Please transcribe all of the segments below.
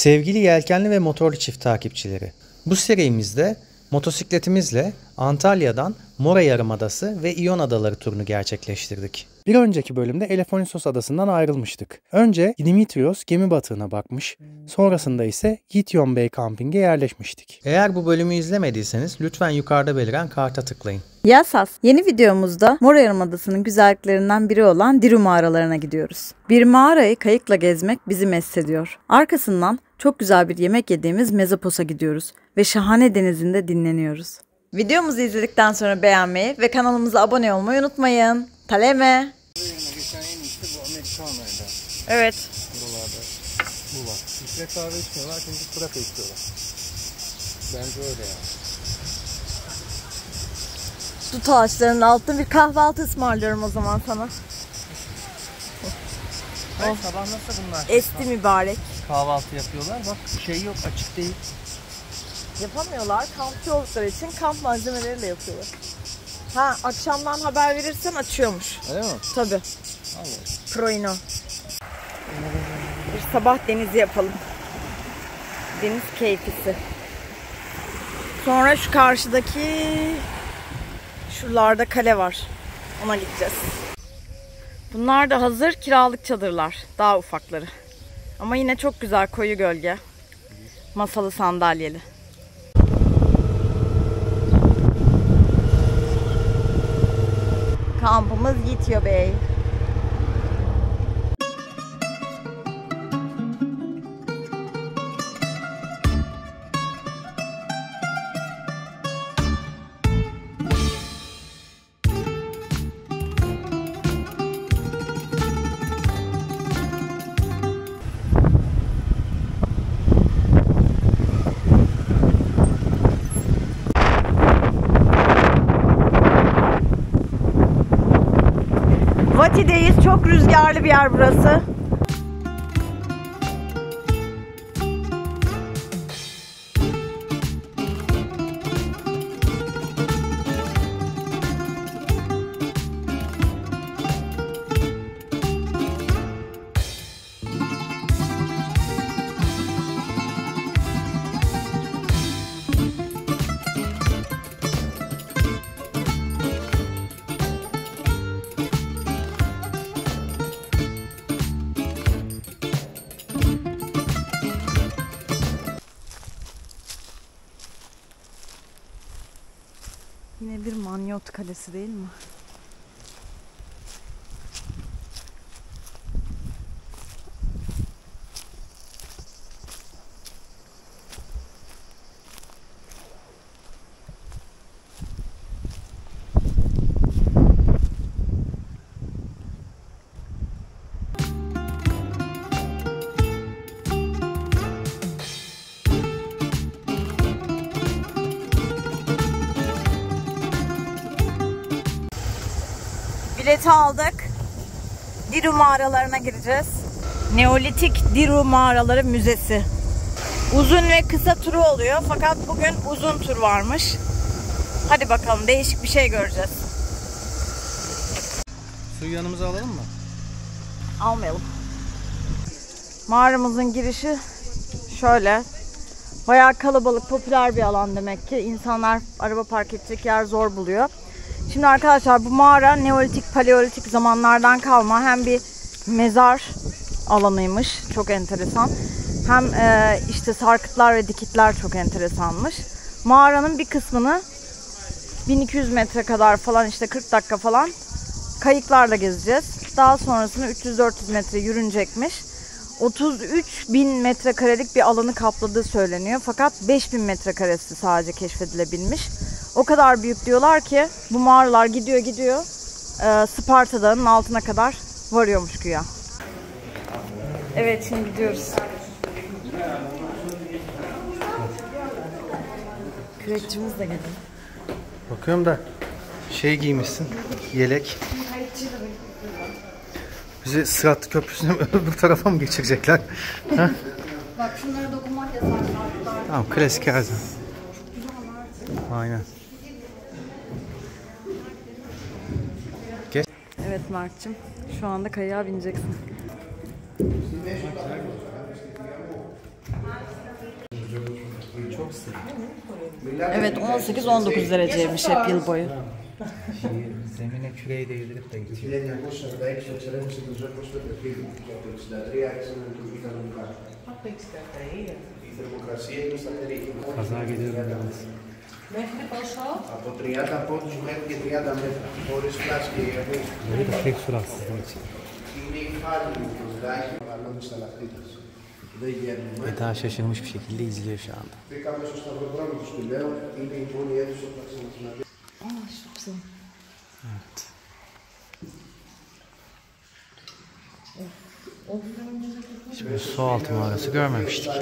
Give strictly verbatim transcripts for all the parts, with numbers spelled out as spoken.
Sevgili yelkenli ve motorlu çift takipçileri, bu serimizde motosikletimizle Antalya'dan MORA Yarımadası ve İyon Adaları turunu gerçekleştirdik. Bir önceki bölümde Elefonisos Adası'ndan ayrılmıştık. Önce Dimitrios gemi batığına bakmış, sonrasında ise Githio Bay Camping'e yerleşmiştik. Eğer bu bölümü izlemediyseniz lütfen yukarıda beliren karta tıklayın. Yasas, yeni videomuzda MORA Yarımadası'nın güzelliklerinden biri olan Dirou Mağaralarına gidiyoruz. Bir mağarayı kayıkla gezmek bizi mest ediyor. Arkasından çok güzel bir yemek yediğimiz Mezapos'a gidiyoruz ve şahane denizinde dinleniyoruz. Videomuzu izledikten sonra beğenmeyi ve kanalımıza abone olmayı unutmayın. Taleme. Evet. Buralarda bu var. Filtre kahve içmiyorlar, çünkü pıraka içiyorlar. Bence öyle yani. Dut ağaçlarının altında bir kahvaltı ısmarlıyorum o zaman sana. Ay, sabah nasıl bunlar? Esti mübarek. Kahvaltı yapıyorlar. Bak şey yok, açık değil. Yapamıyorlar. Kampçı oldukları için kamp malzemeleriyle yapıyorlar. Ha, akşamdan haber verirsen açıyormuş. Öyle mi? Tabii. Proino. Bir sabah denizi yapalım. Deniz keyfisi. Sonra şu karşıdaki şuralarda kale var. Ona gideceğiz. Bunlar da hazır kiralık çadırlar. Daha ufakları. Ama yine çok güzel koyu gölge. Masalı sandalyeli. Kampımız Githio Bay. Vathi'deyiz. Çok rüzgarlı bir yer burası. Yine bir manyot kalesi değil mi? Bileti aldık. Dirou Mağaralarına gireceğiz. Neolitik Diro Mağaraları Müzesi. Uzun ve kısa turu oluyor. Fakat bugün uzun tur varmış. Hadi bakalım, değişik bir şey göreceğiz. Suyu yanımıza alalım mı? Almayalım. Mağaramızın girişi şöyle. Bayağı kalabalık, popüler bir alan demek ki. İnsanlar araba park edecek yer zor buluyor. Şimdi arkadaşlar bu mağara Neolitik, Paleolitik zamanlardan kalma hem bir mezar alanıymış, çok enteresan. Hem işte sarkıtlar ve dikitler çok enteresanmış. Mağaranın bir kısmını bin iki yüz metre kadar falan, işte kırk dakika falan kayıklarla gezeceğiz. Daha sonrasını üç yüz dört yüz metre yürünecekmiş. otuz üç bin metrekarelik bir alanı kapladığı söyleniyor. Fakat beş bin metrekaresi sadece keşfedilebilmiş. O kadar büyük diyorlar ki bu mağaralar gidiyor gidiyor e, Sparta Dağı'nın altına kadar varıyormuş güya. Evet, şimdi gidiyoruz. Kürekçimiz de geldi. Bakıyorum da şey giymişsin, yelek. Bizi Sırat Köprüsü'nün öbür tarafa mı geçirecekler? Bak şunlara dokunmak yasak. Tamam, klasik her zaman. Aynen. Evet Mark'cığım, şu anda kayığa bineceksin. Evet, on sekiz on dokuz dereceymiş hep yıl boyu. Zemine küreyi değdirip de gidiyor. Kaza geliyor biraz. Μέχρι πόσο? Από τριάντα πόντους μέχρι και τριάντα μέτρα. Χωρίς φλάσκη. Είναι η χάρη μου που δάχει βαλώνει στα λαχτήτας. Δεν γέρνουμε. Μετά σέσχερμος που ξεκινήσει γεύση άντα. Πήγαμε στο σταυροδρόμι του Σπηλαίου. Είναι η μόνη αίθουσα που θα ξανασυναντήσει. Όσο ψε. Şimdi su altı mağarası görmemiştik.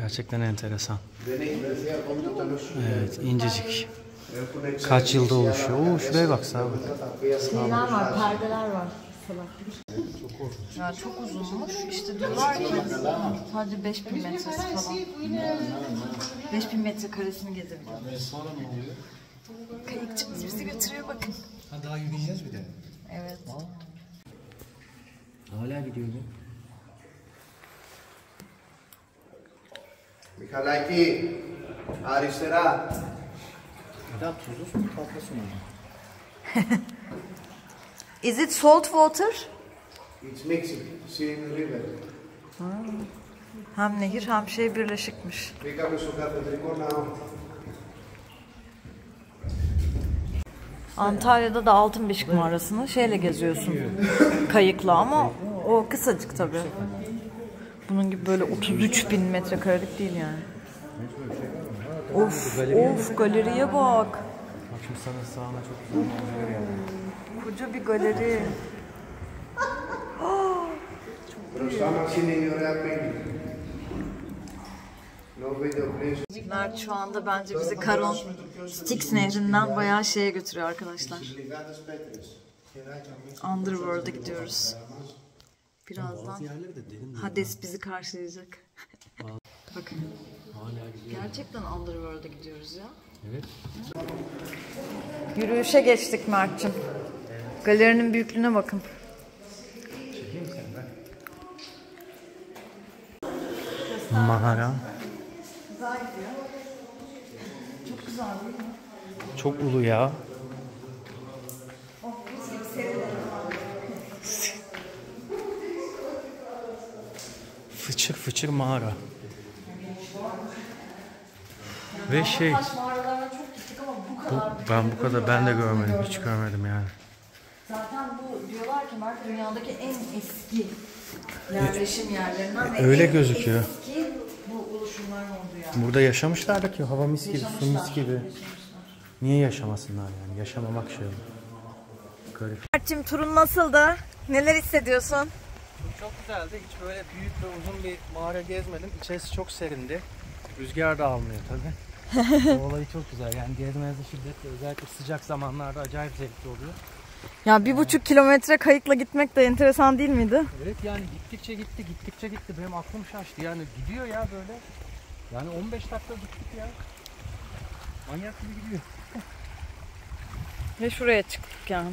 Gerçekten enteresan. Evet, incecik. Kaç yılda oluşuyor? Oo, şuraya bak, sağa bak. Şeyler var, perdeler var. Ya çok uzunmuş. İşte diyorlar ki sadece beş bin metresi falan. beş bin metre karesini gezebiliyor. Sonra ne oluyor? Kayıkçımız bizi götürüyor, bakın. Ha, daha yürüyeceğiz bir de. Evet. Hala gidiyor bu. Michalaki, Aristera. Ya tuzlu mu, tatlı su mu? Is it salt water? It's mixed, same river. Hem nehir hem şey birleşikmiş. Antalya'da da Altınbeşik mağarasını şeyle geziyorsun, kayıkla, ama o kısacık tabii. Bunun gibi böyle otuz üç bin metrekarelik değil yani. Of, of, galeriye bak. Bak şimdi sana sağına çok güzel manzara geldi. Koca bir galeri. Çok iyi. Mert şu anda bence bizi Karon Styx nehrinden bayağı şeye götürüyor arkadaşlar. Underworld'a gidiyoruz. Birazdan Hades bizi karşılayacak. Bakın. Gerçekten Underworld'a gidiyoruz ya. Evet. Yürüyüşe geçtik Mert'cim. Evet. Galerinin büyüklüğüne bakın. Çekeyim senden. Mağara. Güzel gidiyor. Çok güzel değil mi? Çok ulu ya. Oh, fıçır fıçır mağara. Ve şey, bu, ben bu kadar ben de görmedim, hiç görmedim yani. Zaten bu diyorlar ki Mart dünyadaki en eski yerleşim yerlerinden ve öyle en gözüküyor. Eski bu oluşumlar oldu yani. Burada yaşamışlar ki hava mis gibi, su mis gibi. Niye yaşamasınlar yani? Yaşamamak şey. Garip. Mert'cim, turun nasıldı? Neler hissediyorsun? Çok güzeldi. Hiç böyle büyük ve uzun bir mağara gezmedim. İçerisi çok serindi. Rüzgar da almıyor tabii. O olayı çok güzel. Yani gezmenize şiddetle, özellikle sıcak zamanlarda acayip zevkli oluyor. Ya bir ee, buçuk kilometre kayıkla gitmek de enteresan değil miydi? Evet, yani gittikçe gitti, gittikçe gitti. Benim aklım şaştı. Yani gidiyor ya böyle. Yani on beş dakika gittik ya. Manyak gibi gidiyor. Ve şuraya çıktık yani.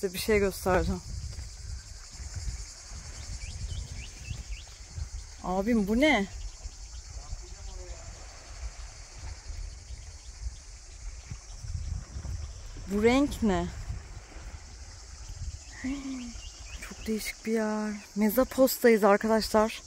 Size bir şey göstereceğim. Abim bu ne? Bu renk ne? Çok değişik bir yer. Mezapos'tayız arkadaşlar.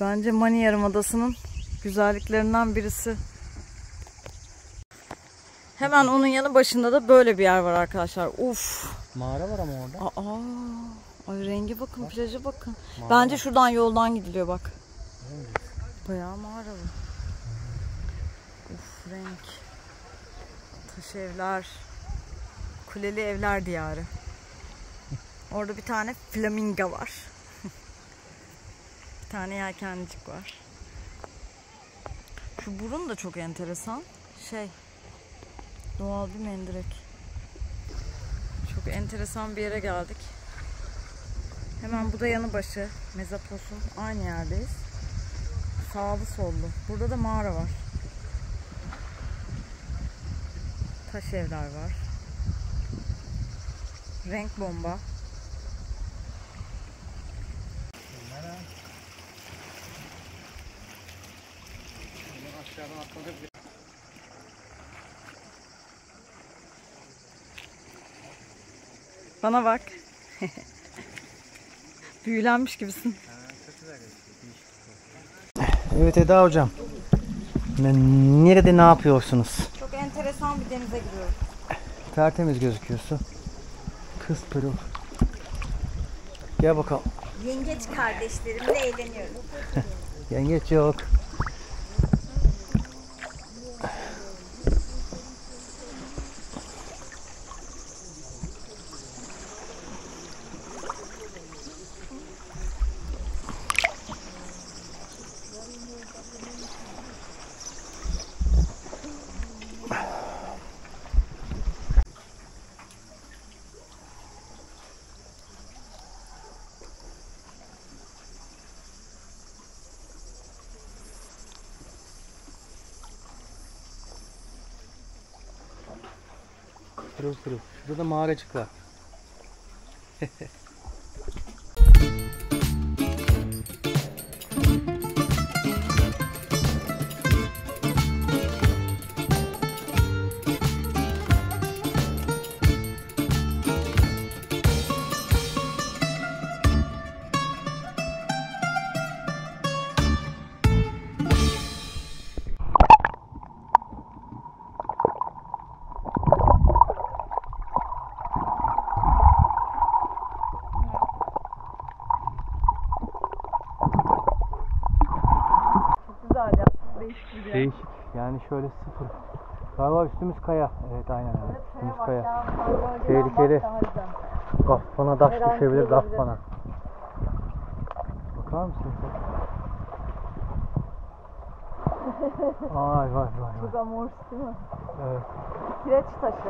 Bence Mani Yarımadası'nın güzelliklerinden birisi. Hemen onun yanı başında da böyle bir yer var arkadaşlar. Uf. Mağara var ama orada. Aa. Ay rengi bakın, bak. Plaja bakın. Mağara. Bence şuradan yoldan gidiliyor bak. Evet. Bayağı mağara var. Uf renk. Taş evler. Kuleli evler diyarı. Orada bir tane flamingo var. Bir tane yelkenlicik var. Şu burun da çok enteresan. Şey. Doğal bir mendirek. Çok enteresan bir yere geldik. Hemen bu da yanı başı. Mezapos'un aynı yerdeyiz. Sağlı sollu. Burada da mağara var. Taş evler var. Renk bomba. Bana bak. Büyülenmiş gibisin. Evet Eda hocam. Nerede ne yapıyorsunuz? Çok enteresan bir denize giriyoruz. Tertemiz gözüküyorsun. Kız pırıl. Gel bakalım. Yengeç kardeşlerimle eğleniyoruz. Yengeç yok. Pırıl pırıl. Şurada da mağaracık var. Değişik yani, şöyle sıfır. Galiba üstümüz kaya. Evet aynen öyle. Evet, üstümüz kaya. kaya. Tehlikeli. Gaffana taş düşebilir, gaffana. Bakar mısın? Ay vay vay vay. Çok amorf değil mi? Evet. Kireç taşı.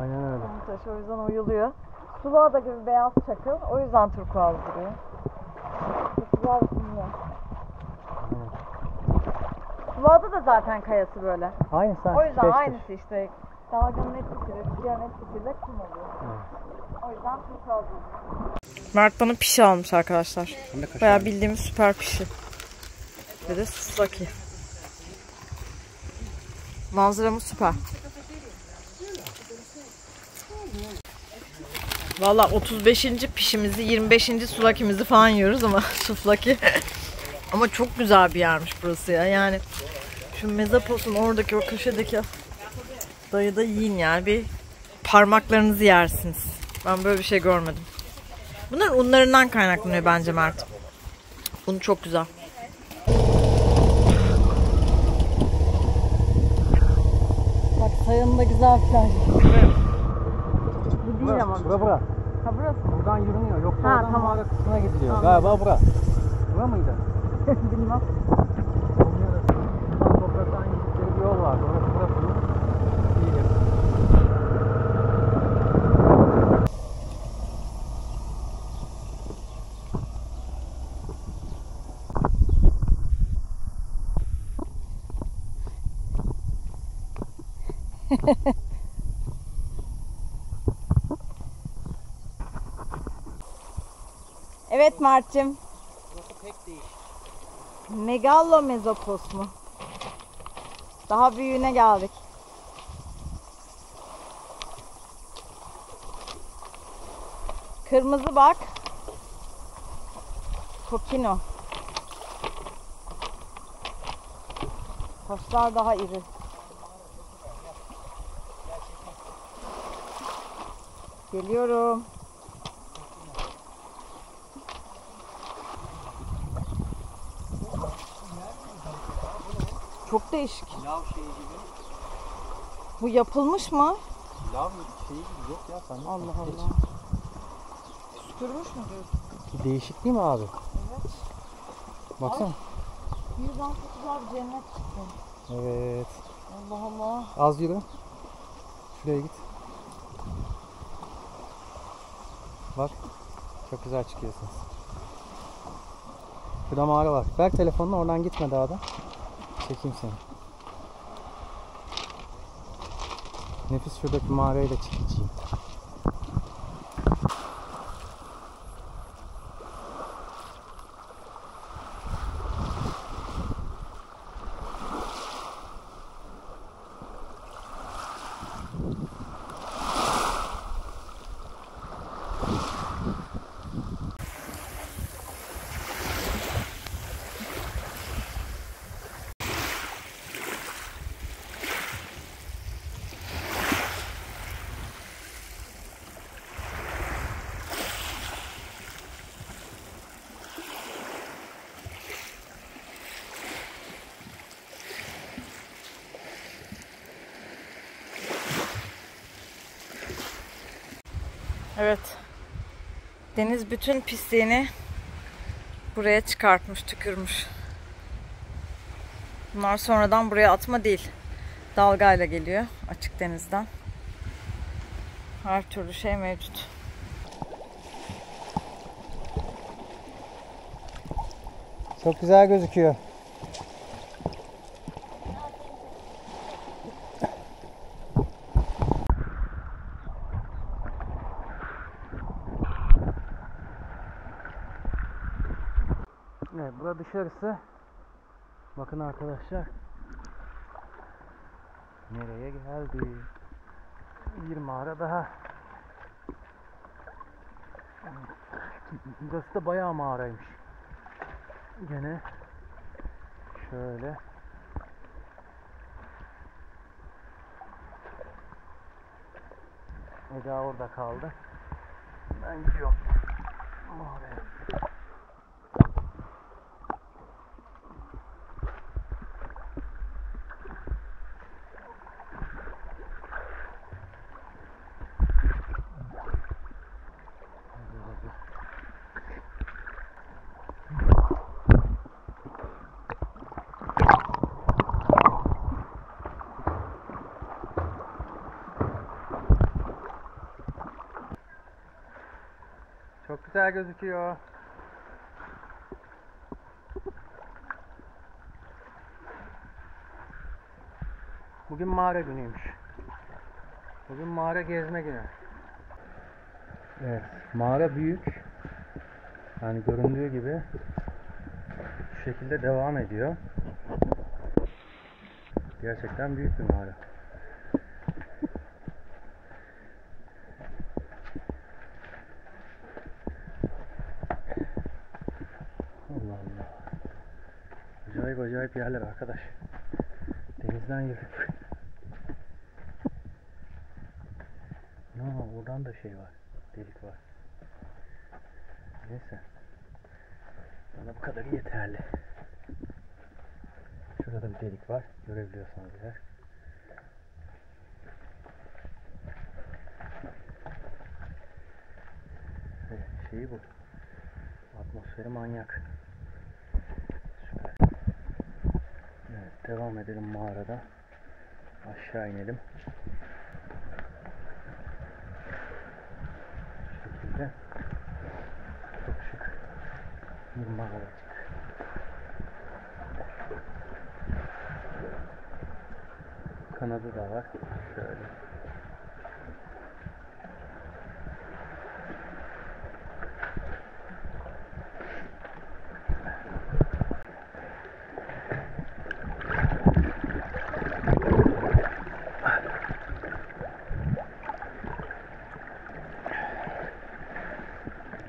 Aynen öyle. Kireç taşı, o yüzden oyuluyor. Suluğa da gibi beyaz çakıl, o yüzden turkuaz duruyor. Turkuaz duruyor. Sulada da zaten kayası böyle. Aynı sanki. O yüzden aynısı işte. Dalganın etkisiyle, rüzgarın etkisiyle kum oluyor. Evet. O yüzden çok fazla oluyor. Mert bana pişi almış arkadaşlar. Bayağı bildiğimiz süper pişi. Ve de Susaki. Manzaramız süper. Valla otuz beşinci pişimizi, yirmi beşinci Sulaki'mizi falan yiyoruz ama Suflaki. Ama çok güzel bir yermiş burası ya. Yani şu Mezapos'un oradaki o köşedeki dayıda yiyin yani. Bir parmaklarınızı yersiniz. Ben böyle bir şey görmedim. Bunlar unlarından kaynaklanıyor bence Mert. Un çok güzel. Bak sayanında güzel plaj. Evet. Bu değil ama. Bura bura. Ha burası. Buradan yürünüyor. Yok ha, oradan mağara kısmına gidiliyor. Tamam. Galiba bura. Bura mıydı? Bilmem. Topraktan gittikleri bir yol vardı. Orası burası mı? İyi. Evet Mert'cim. Burası pek değil. Megalo Mezapos mu? Daha büyüğüne geldik. Kırmızı bak. Kokino. Taşlar daha iri. Geliyorum. Çok değişik. Lav şeyi gibi. Bu yapılmış mı? Lav şeyi gibi yok ya. Sen Allah Allah. Süpürmüş mü diyorsun? Değişik değil mi abi? Evet. Baksana. Ay, yüzden çok güzel bir cennet çıktı. Evet. Allah Allah. Az yürü. Şuraya git. Bak. Çok güzel çıkıyorsunuz. Şurada mağara var. Ver telefonunu, oradan gitme daha da. Çekeyim seni. Nefis şuradaki mağarayla çıkacağım. Evet, deniz bütün pisliğini buraya çıkartmış, tükürmüş. Bunlar sonradan buraya atma değil, dalgayla geliyor açık denizden. Her türlü şey mevcut. Çok güzel gözüküyor. Evet, burada dışarısı. Bakın arkadaşlar, nereye geldi? Bir mağara daha. Burası da bayağı mağaraymış. Gene şöyle. Eda orada kaldı. Ben gidiyorum mağaraya. Çok güzel gözüküyor. Bugün mağara günüymüş. Bugün mağara gezme günü. Evet, mağara büyük. Yani göründüğü gibi bu şekilde devam ediyor. Gerçekten büyük bir mağara. Acayip acayip yerler arkadaş. Denizden girdik. Ama buradan da şey var. Delik var. Neyse. Bana bu kadarı yeterli. Şurada bir delik var. Görebiliyorsanız eğer. Evet, şeyi bu. Atmosferi manyak. Devam edelim mağarada. Aşağı inelim. Bu şekilde. Çok şık bir mağara. Kanadı da var. Şöyle.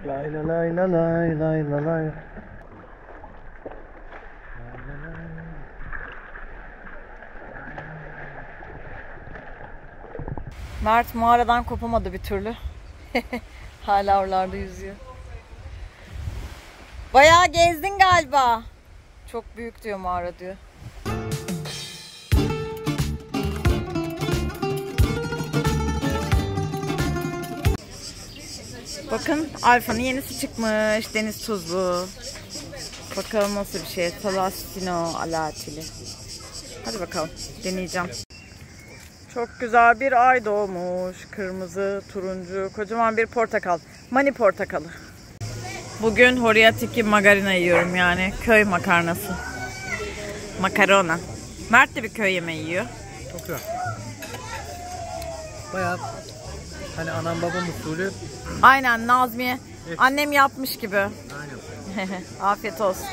Lay lay lay lay lay lay lay. Mert mağaradan kopamadı bir türlü. Hala oralarda yüzüyor. Bayağı gezdin galiba. Çok büyük diyor mağara diyor. Bakın Alfa'nın yenisi çıkmış. Deniz tuzlu. Bakalım nasıl bir şey. Salastino alatili. Hadi bakalım deneyeceğim. Çok güzel bir ay doğmuş. Kırmızı, turuncu, kocaman bir portakal. Mani portakalı. Bugün Horiatiki Magarina yiyorum, yani köy makarnası. Makarona. Mert de bir köy yemeği yiyor. Çok güzel. Bayağı hani anam babam usulü. Aynen Nazmiye. Evet. Annem yapmış gibi. Aynen. Afiyet olsun.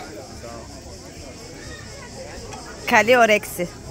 Kalioreksi.